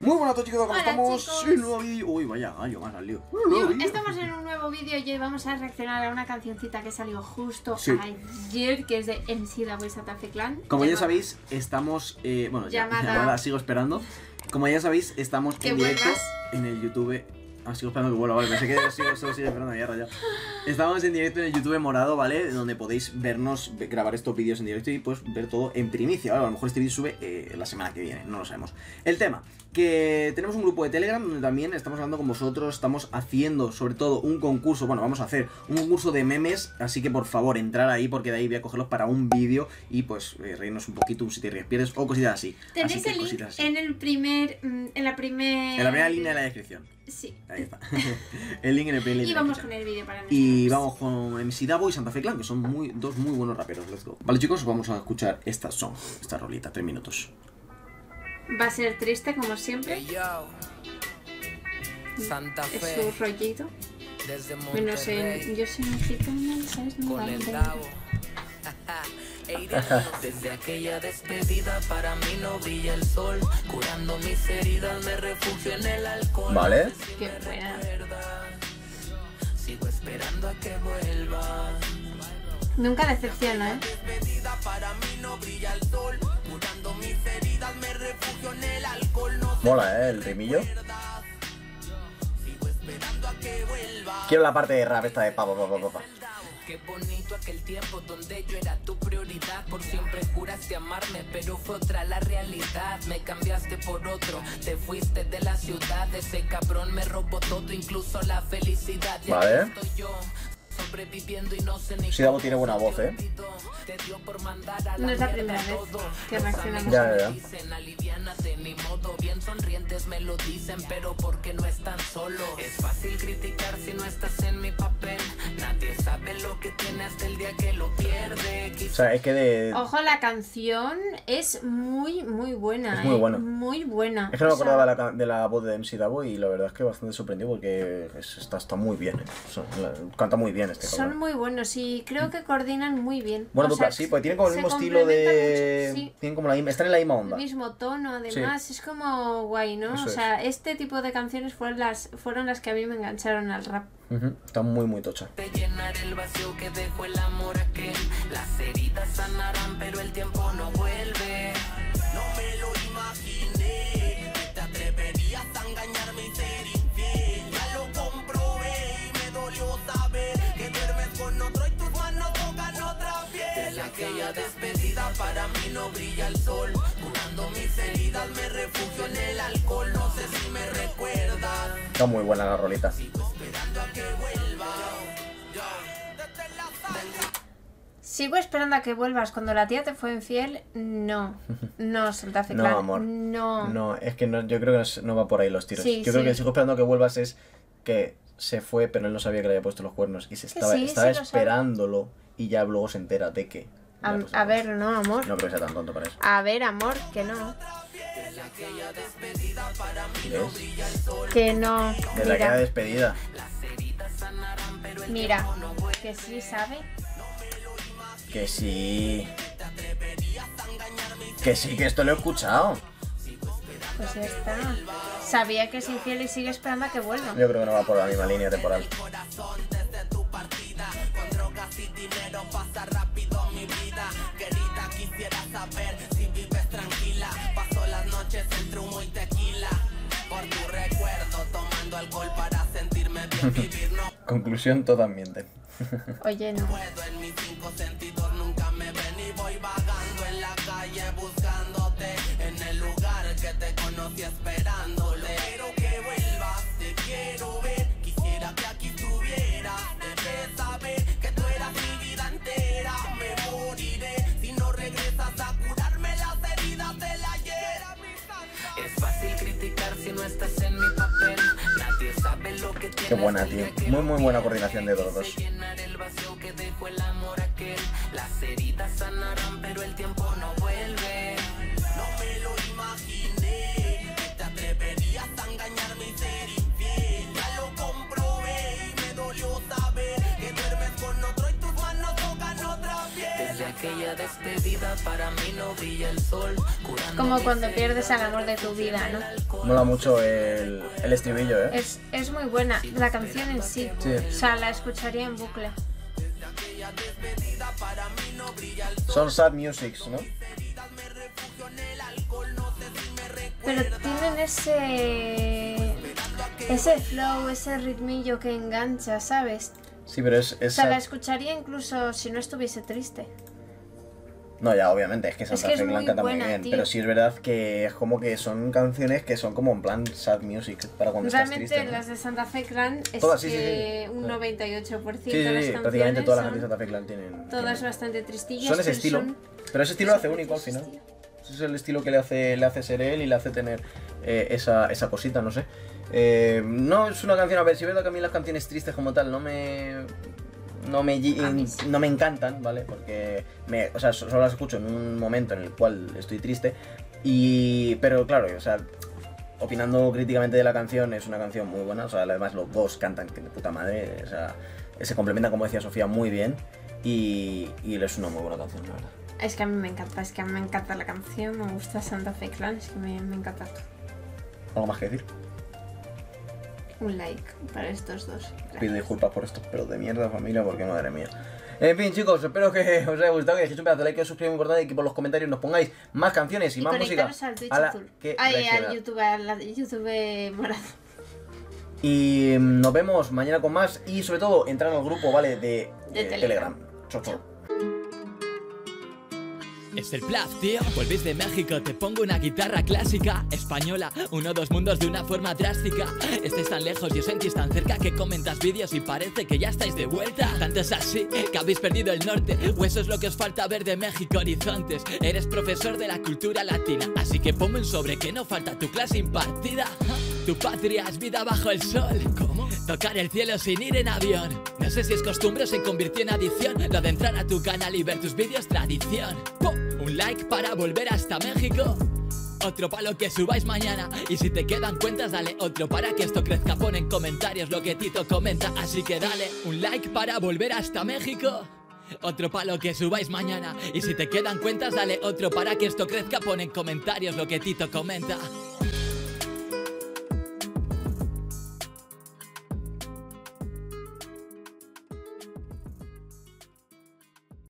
Muy buenas a todos, chicos, ¿cómo estamos? Un nuevo vídeo. Uy, vaya gallo, más al lío. Estamos en un nuevo vídeo y hoy vamos a reaccionar a una cancioncita que salió justo ayer, que es de MC Davo y Santa Fe Klan. Como ya sabéis, estamos... bueno, ya la sigo esperando. Como ya sabéis, estamos en directo en el YouTube... Ah, sigo esperando que vuelva, vale, pensé que solo sigo esperando ya, raya. Estamos en directo en el YouTube morado, ¿vale? Donde podéis vernos, grabar estos vídeos en directo y pues ver todo en primicia, ¿vale? A lo mejor este vídeo sube la semana que viene, no lo sabemos. El tema, que tenemos un grupo de Telegram donde también estamos hablando con vosotros, estamos haciendo sobre todo un concurso, bueno, vamos a hacer un concurso de memes, así que por favor, entrar ahí porque de ahí voy a cogerlos para un vídeo y pues reírnos un poquito, un si te ríes, pierdes o cositas así. Tenéis el link en el primer, en la primera línea de la descripción. Sí. Ahí está. El link en el playlist. Y vamos con el vídeo para nosotros. Y vamos con MC Davo y Santa Fe Klan, que son dos muy buenos raperos. Let's go. Vale, chicos, vamos a escuchar esta rolita, 3 minutos. Va a ser triste, como siempre. Santa Fe. Es su rollito. Bueno, yo soy mexicana, ¿sabes? No vale. Desde aquella despedida para mí no brilla el sol, curando mis heridas me refugio en el alcohol. Vale. Qué buena. Sigo esperando a que vuelva. Nunca decepciona, ¿eh? Despedida para mí no brilla el sol, curando mis heridas me refugio en el alcohol. Mola, ¿eh? El rimillo. Sigo esperando a que vuelva. Quiero la parte de rap esta de pa. Qué bonito aquel tiempo donde yo era tu prioridad. Por siempre juraste amarme, pero fue otra la realidad. Me cambiaste por otro, te fuiste de la ciudad. Ese cabrón me robó todo, incluso la felicidad. Vale. Estoy yo sobreviviendo y no sé ni. Sí, Davo tiene buena voz, ¿eh? No es la primera vez que reaccionamos. Ya. Ni modo, bien sonrientes me lo dicen, pero porque no están solos. Es fácil criticar si no estás en mi papel. Nadie sabe lo que tiene hasta el día que lo pierde. O sea, es que de... Ojo, la canción es muy buena. Es muy buena. Muy buena. Es que no me acordaba de la voz de MC Davo y la verdad es que bastante sorprendido porque está muy bien. Canta muy bien este cabrón. Son muy buenos y creo que coordinan muy bien. Bueno, sí, porque tienen como el mismo estilo de... Sí. Tienen como la misma... Están en la misma onda. El mismo tono, además. Sí. Es como guay, ¿no? Eso, o sea, este tipo de canciones fueron las que a mí me engancharon al rap. Está muy tocha. De llenar el vacío que dejó el amor aquel. Las heridas sanarán, pero el tiempo no vuelve. No me lo imaginé. Te atreverías a engañarme y ser infiel. Ya lo comprobé y me dolió saber que duermes con otro y tus manos tocan otra piel. Desde aquella despedida para mí no brilla el sol. Mis heridas me refugio en el alcohol, no sé si me recuerda. Está muy buena la roleta. Sigo esperando a que vuelva. Sigo esperando a que vuelvas. Cuando la tía te fue infiel, no. No, Santa Fe Klan. No, amor. No. No, es que no, yo creo que no va por ahí los tiros. Sí, yo creo que sigo esperando a que vuelvas es que se fue, pero él no sabía que le había puesto los cuernos. Y estaba esperándolo y ya luego se entera de que... A ver, no, amor. No creo que sea tan tonto para eso. A ver, amor, que no. ¿Ves? Que no. De la que despedida. Mira, que sí, ¿sabe? Que sí. Que sí, que esto lo he escuchado. Pues ya está. Sabía que es infiel y sigue esperando a que vuelva. Yo creo que no va por la misma línea temporal. Pasa rápido mi vida, querida, quisiera saber si vives tranquila. Paso las noches entre humo y tequila. Por tu recuerdo, tomando alcohol para sentirme bien vivir. No. Conclusión, todas mienten. Oye, no. Puedo en mis 5 sentidos, nunca me ven y voy vagando en la calle buscándote. En el lugar que te conocí esperándole. Quiero que vuelvas, te quiero ver. Quisiera que aquí estuvieras, debes saber que tú eras mi. Me moriré si no regresas a curarme las heridas de la hiera. Es fácil criticar si no estás en mi papel. Nadie sabe lo que tienes. Qué buena, tío. Muy buena coordinación de los dos. Llenar el vacío que dejó el amor aquel. Las heridas sanarán, pero el tiempo no vuelve. No me lo imaginé. Te atreverías a engañarme y ser infiel. Ya lo comprobé y me dolió saber que duermes con otro. aquella despedida para mí no vi el sol. Como cuando pierdes al amor de tu vida, ¿no? Mola mucho el estribillo, ¿eh? Es muy buena, la canción en sí. O sea, la escucharía en bucle. Son sad musics, ¿no? Pero tienen ese flow, ese ritmillo que engancha, ¿sabes? Sí, pero es o sea, la escucharía incluso si no estuviese triste. No, ya, obviamente, es que Santa Fe Klan canta muy bien, tío. Pero sí es verdad que es como que son canciones que son como en plan sad music para cuando realmente estás triste. Realmente las de Santa Fe Klan es todas, sí. Un 98% de las canciones prácticamente todas las de Santa Fe Klan tienen... Todas bastante tristillas. Son ese estilo, pero ese estilo lo hace único al final. Ese es el estilo que le hace ser él y le hace tener esa cosita, no sé. No es una canción, a ver, si es verdad que a mí las canciones tristes como tal no me encantan, ¿vale? Porque o sea, solo las escucho en un momento en el cual estoy triste. Pero claro, o sea, opinando críticamente de la canción, es una canción muy buena. O sea, además los dos cantan que de puta madre. O sea, se complementan, como decía Sofía, muy bien. Y es una muy buena canción, la verdad. Es que a mí me encanta, la canción, me gusta Santa Fe Klan, es que me encanta. ¿Algo más que decir? Un like para estos dos. Gracias. Pido disculpas por estos pelos de mierda, familia, porque madre mía. En fin, chicos, espero que os haya gustado, que dejéis un pedazo de like, que os suscribáis, muy importante, y que por los comentarios nos pongáis más canciones y más música. Al YouTube morado. Y nos vemos mañana con más, y sobre todo entrar al grupo, ¿vale? De Telegram. Chao. Es el plaf, tío. Vuelves de México, te pongo una guitarra clásica española. Uno, dos mundos de una forma drástica. Estés tan lejos y os sentís tan cerca que comentas vídeos y parece que ya estáis de vuelta. Tanto es así que habéis perdido el norte, o eso es lo que os falta ver de México, horizontes. Eres profesor de la cultura latina, así que ponme un sobre que no falta tu clase impartida. Tu patria es vida bajo el sol. ¿Cómo? Tocar el cielo sin ir en avión. No sé si es costumbre o se convirtió en adicción lo de entrar a tu canal y ver tus vídeos tradición. ¡Pum! Un like para volver hasta México. Otro palo que subáis mañana. Y si te quedan cuentas, dale otro para que esto crezca. Pon en comentarios lo que Tito comenta. Así que dale un like para volver hasta México. Otro palo que subáis mañana. Y si te quedan cuentas, dale otro para que esto crezca. Pon en comentarios lo que Tito comenta.